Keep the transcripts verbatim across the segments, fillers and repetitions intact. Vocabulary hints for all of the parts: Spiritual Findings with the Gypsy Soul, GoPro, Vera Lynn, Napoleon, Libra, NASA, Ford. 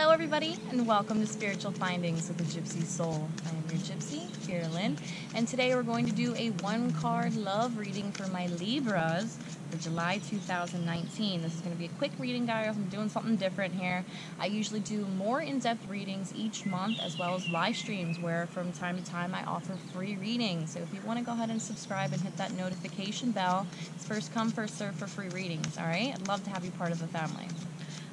Hello everybody, and welcome to Spiritual Findings with the Gypsy Soul. I am your Gypsy, Vera Lynn, and today we're going to do a one card love reading for my Libras for July two thousand nineteen. This is going to be a quick reading, guys. I'm doing something different here. I usually do more in-depth readings each month, as well as live streams where from time to time I offer free readings. So if you want to go ahead and subscribe and hit that notification bell, it's first come, first serve for free readings, all right? I'd love to have you part of the family.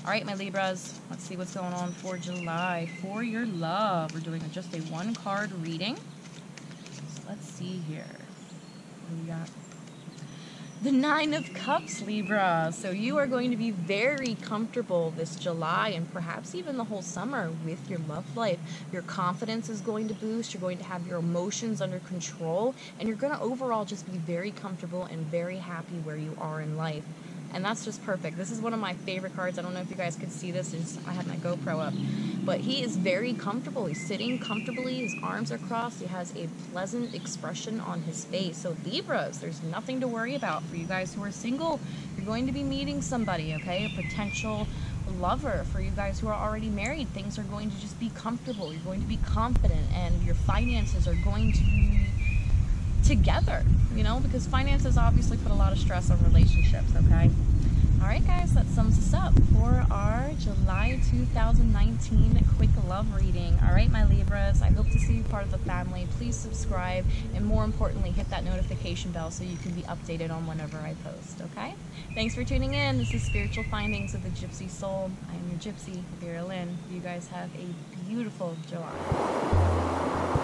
All right, my Libras, let's see what's going on for July. For your love, we're doing just a one-card reading. So let's see here. What do we got? The Nine of Cups, Libra. So you are going to be very comfortable this July and perhaps even the whole summer with your love life. Your confidence is going to boost. You're going to have your emotions under control. And you're going to overall just be very comfortable and very happy where you are in life. And that's just perfect. This is one of my favorite cards. I don't know if you guys could see this. It's, I had my GoPro up. But he is very comfortable. He's sitting comfortably. His arms are crossed. He has a pleasant expression on his face. So Libras, there's nothing to worry about. For you guys who are single, you're going to be meeting somebody, okay? A potential lover. For you guys who are already married, things are going to just be comfortable. You're going to be confident. And your finances are going to be together, you know, because finances obviously put a lot of stress on relationships, okay? All right, guys, that sums us up for our July two thousand nineteen quick love reading. All right, my Libras, I hope to see you part of the family. Please subscribe, and more importantly, hit that notification bell so you can be updated on whenever I post, okay? Thanks for tuning in. This is Spiritual Findings of the Gypsy Soul. I am your Gypsy, Vera Lynn. You guys have a beautiful July.